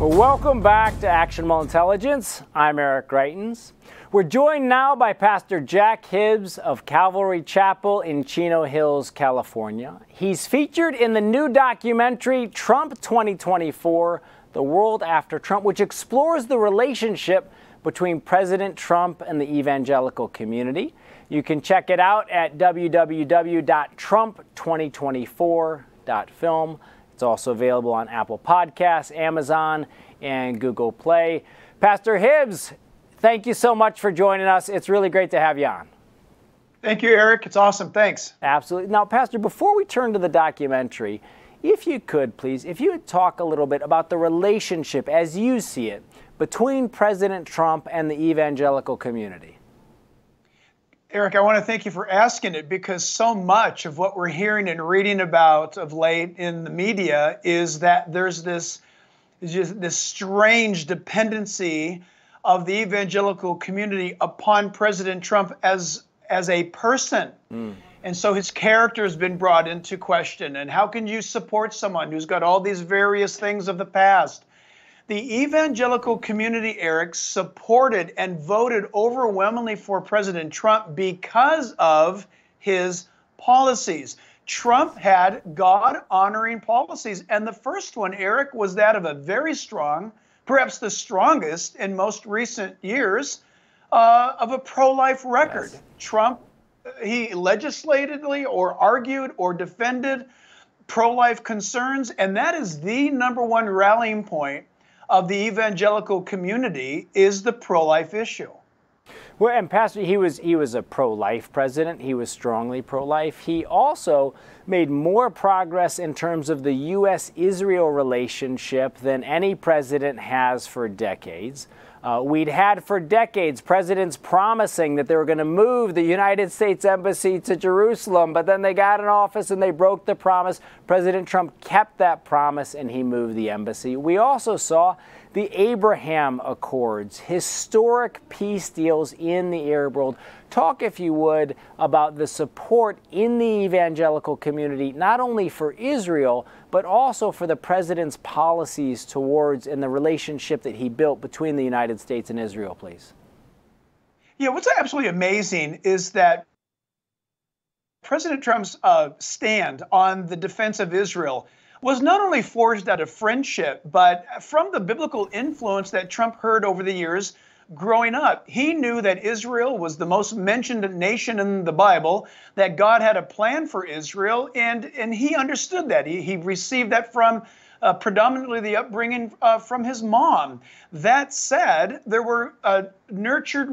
Welcome back to Actionable Intelligence. I'm Eric Greitens. We're joined now by Pastor Jack Hibbs of Calvary Chapel in Chino Hills, California. He's featured in the new documentary, Trump 2024, The World After Trump, which explores the relationship between President Trump and the evangelical community. You can check it out at www.trump2024.film. It's also available on Apple Podcasts, Amazon, and Google Play. Pastor Hibbs, thank you so much for joining us. It's really great to have you on. Thank you, Eric. It's awesome. Thanks. Absolutely. Now, Pastor, before we turn to the documentary, if you could, please, if you would talk a little bit about the relationship, as you see it, between President Trump and the evangelical community. Eric, I want to thank you for asking it, because so much of what we're hearing and reading about of late in the media is that there's this strange dependency of the evangelical community upon President Trump as a person. And so his character has been brought into question. And how can you support someone who's got all these various things of the past? The evangelical community, Eric, supported and voted overwhelmingly for President Trump because of his policies. Trump had God-honoring policies, and the first one, Eric, was that of a very strong, perhaps the strongest in most recent years, of a pro-life record. Yes. Trump, he legislatively or argued or defended pro-life concerns, and that is the #1 rallying point of the evangelical community, is the pro-life issue. Well, and Pastor, he was a pro-life president. He was strongly pro-life. He also made more progress in terms of the U.S.-Israel relationship than any president has for decades. We'd had for decades presidents promising that they were going to move the United States Embassy to Jerusalem, but then they got in office and they broke the promise. President Trump kept that promise and he moved the embassy. We also saw the Abraham Accords, historic peace deals in the Arab world. Talk, if you would, about the support in the evangelical community, not only for Israel, but also for the president's policies towards and the relationship that he built between the United States and Israel, please. Yeah, what's absolutely amazing is that President Trump's stand on the defense of Israel was not only forged out of friendship, but from the biblical influence that Trump heard over the years growing up. He knew that Israel was the most mentioned nation in the Bible, that God had a plan for Israel, and he understood that. He received that from predominantly the upbringing from his mom. That said, there were nurtured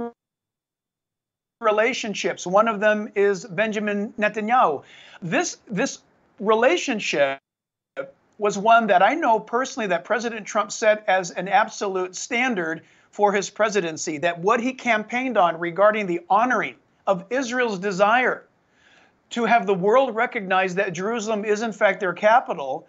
relationships. One of them is Benjamin Netanyahu. This relationship was one that I know personally that President Trump set as an absolute standard for his presidency, that what he campaigned on regarding the honoring of Israel's desire to have the world recognize that Jerusalem is in fact their capital.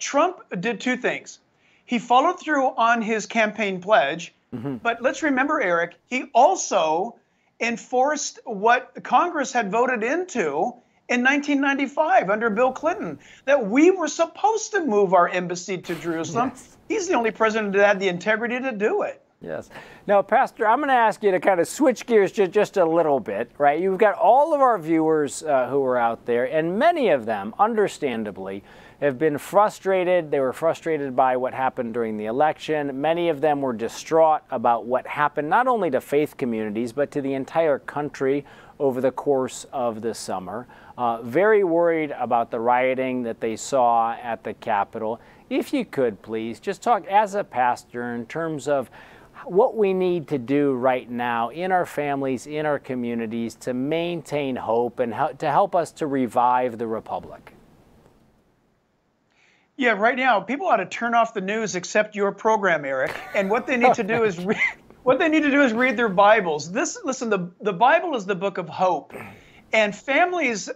Trump did two things. He followed through on his campaign pledge, but let's remember, Eric, he also enforced what Congress had voted into in 1995 under Bill Clinton, that we were supposed to move our embassy to Jerusalem. Yes. He's the only president that had the integrity to do it. Yes. Now, Pastor, I'm going to ask you to kind of switch gears just a little bit, right? You've got all of our viewers who are out there, and many of them, understandably, have been frustrated. They were frustrated by what happened during the election. Many of them were distraught about what happened, not only to faith communities, but to the entire country over the course of the summer. Very worried about the rioting that they saw at the Capitol. If you could, please, just talk as a pastor in terms of what we need to do right now in our families, in our communities, to maintain hope and to help us to revive the republic. Yeah, right now, people ought to turn off the news except your program, Eric. And what they need to do is read their Bibles. Listen, the Bible is the book of hope. And families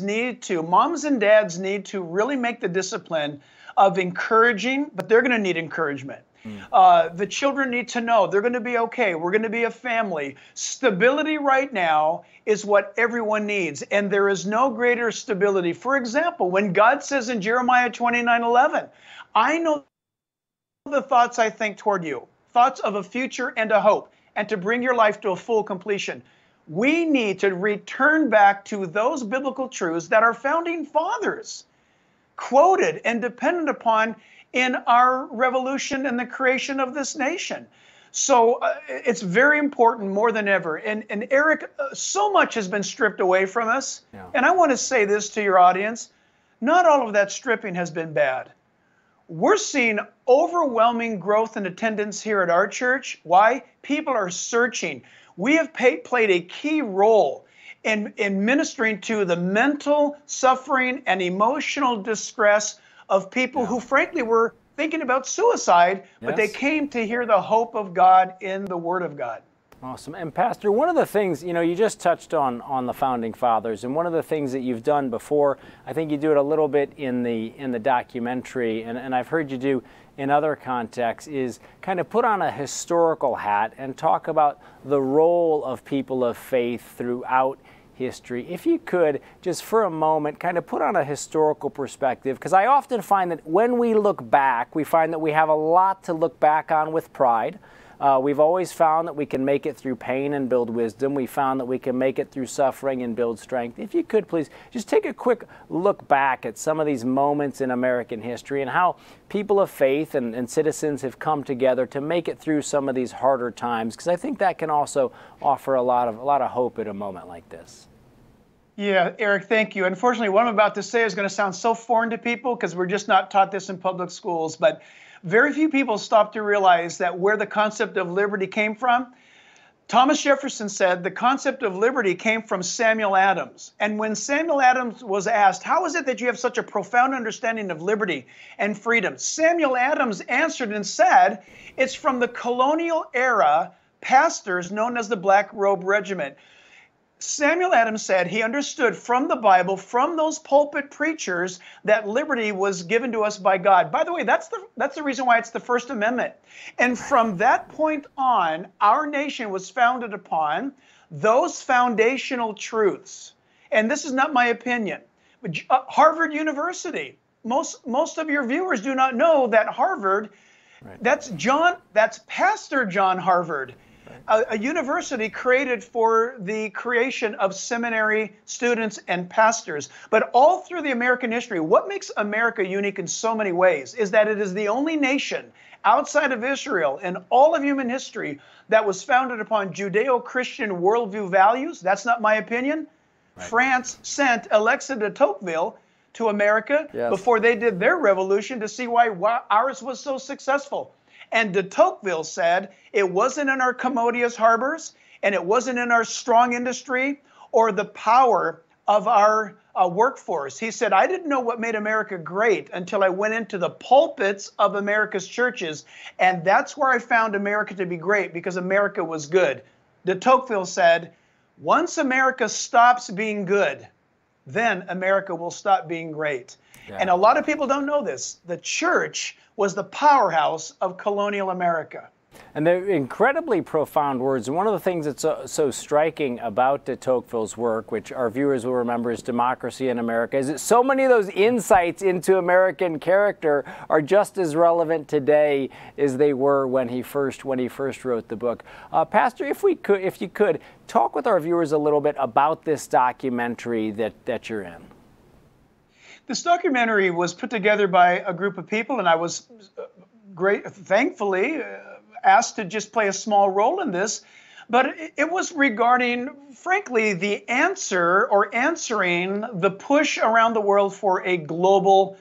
need to, moms and dads need to really make the discipline of encouraging, but they're going to need encouragement. The children need to know they're going to be okay. We're going to be a family. Stability right now is what everyone needs, and there is no greater stability. For example, when God says in Jeremiah 29:11, I know the thoughts I think toward you, thoughts of a future and a hope, and to bring your life to a full completion. We need to return back to those biblical truths that our founding fathers quoted and depended upon in our revolution and the creation of this nation. So it's very important more than ever. And Eric, so much has been stripped away from us. Yeah. And I want to say this to your audience. Not all of that stripping has been bad. We're seeing overwhelming growth in attendance here at our church. Why? People are searching. We have played a key role in ministering to the mental suffering and emotional distress of people who, frankly, were thinking about suicide, but they came to hear the hope of God in the Word of God. Awesome. And Pastor, one of the things, you know, you just touched on the Founding Fathers, and one of the things that you've done before, I think you do it a little bit in the documentary, and I've heard you do in other contexts, is kind of put on a historical hat and talk about the role of people of faith throughout history. If you could, just for a moment, kind of put on a historical perspective, because I often find that when we look back, we find that we have a lot to look back on with pride. We've always found that we can make it through pain and build wisdom. We found that we can make it through suffering and build strength. If you could, please, just take a quick look back at some of these moments in American history and how people of faith and citizens have come together to make it through some of these harder times, because I think that can also offer a lot of hope at a moment like this. Yeah, Eric, thank you. Unfortunately, what I'm about to say is going to sound so foreign to people because we're just not taught this in public schools, but very few people stop to realize that where the concept of liberty came from. Thomas Jefferson said the concept of liberty came from Samuel Adams. And when Samuel Adams was asked, how is it that you have such a profound understanding of liberty and freedom? Samuel Adams answered and said, it's from the colonial era pastors known as the Black Robe Regiment. Samuel Adams said he understood from the Bible, from those pulpit preachers, that liberty was given to us by God. By the way, that's the reason why it's the First Amendment. And from that point on, our nation was founded upon those foundational truths. And this is not my opinion. Harvard University, most of your viewers do not know that Harvard, that's Pastor John Harvard. A university created for the creation of seminary students and pastors. But all through the American history, what makes America unique in so many ways is that it is the only nation outside of Israel in all of human history that was founded upon Judeo-Christian worldview values. That's not my opinion. Right. France sent Alexis de Tocqueville to America before they did their revolution to see why ours was so successful. And de Tocqueville said it wasn't in our commodious harbors and it wasn't in our strong industry or the power of our workforce. He said, I didn't know what made America great until I went into the pulpits of America's churches. And that's where I found America to be great, because America was good. De Tocqueville said, once America stops being good, then America will stop being great. Yeah. And a lot of people don't know this. The church was the powerhouse of colonial America. And they're incredibly profound words. One of the things that's so striking about de Tocqueville's work, which our viewers will remember is Democracy in America, is that so many of those insights into American character are just as relevant today as they were when he first wrote the book. Pastor, if you could, talk with our viewers a little bit about this documentary that you're in. This documentary was put together by a group of people, and I was thankfully asked to just play a small role in this. But it was regarding, frankly, the answering the push around the world for a global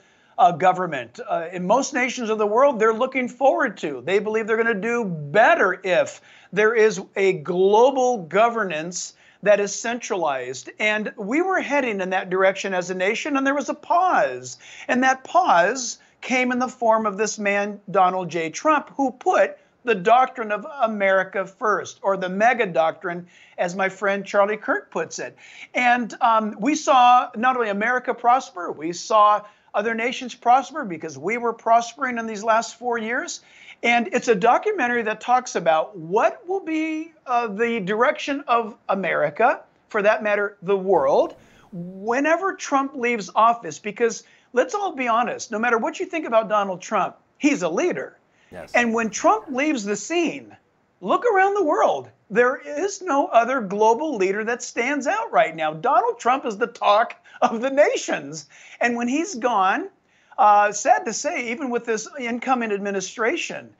government. In most nations of the world, they're looking forward to. They believe they're going to do better if there is a global governance that is centralized. And we were heading in that direction as a nation, and there was a pause. And that pause came in the form of this man, Donald J. Trump, who put the doctrine of America first, or the mega doctrine, as my friend Charlie Kirk puts it. And we saw not only America prosper, we saw other nations prosper because we were prospering in these last 4 years. And it's a documentary that talks about what will be the direction of America, for that matter, the world, whenever Trump leaves office. Because let's all be honest, no matter what you think about Donald Trump, he's a leader. Yes. And when Trump leaves the scene, look around the world. There is no other global leader that stands out right now. Donald Trump is the talk of the nations. And when he's gone, sad to say, even with this incoming administration,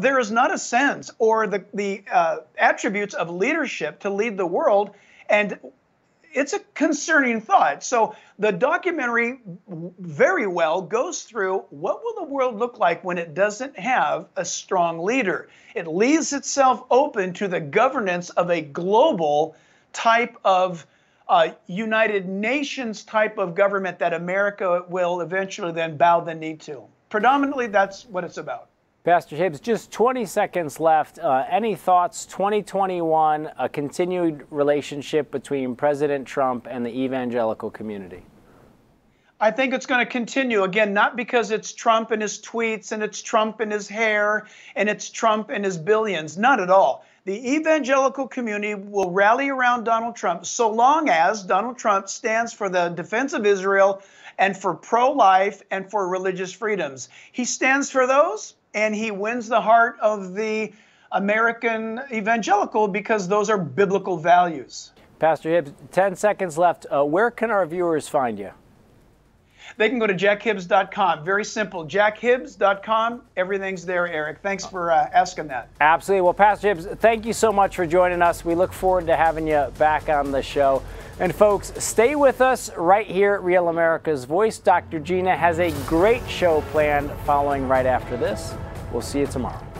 there is not a sense or the attributes of leadership to lead the world. And it's a concerning thought. So the documentary very well goes through what will the world look like when it doesn't have a strong leader. It leaves itself open to the governance of a global type of United Nations type of government that America will eventually then bow the knee to. Predominantly, that's what it's about. Pastor Hibbs, just 20 seconds left. Any thoughts, 2021, a continued relationship between President Trump and the evangelical community? I think it's going to continue. Again, not because it's Trump and his tweets and it's Trump and his hair and it's Trump and his billions. Not at all. The evangelical community will rally around Donald Trump so long as Donald Trump stands for the defense of Israel and for pro-life and for religious freedoms. He stands for those. And he wins the heart of the American evangelical because those are biblical values. Pastor Hibbs, 10 seconds left. Where can our viewers find you? They can go to jackhibbs.com. Very simple. Jackhibbs.com. Everything's there, Eric. Thanks for asking that. Absolutely. Well, Pastor Hibbs, thank you so much for joining us. We look forward to having you back on the show. And folks, stay with us right here at Real America's Voice. Dr. Gina has a great show planned following right after this. We'll see you tomorrow.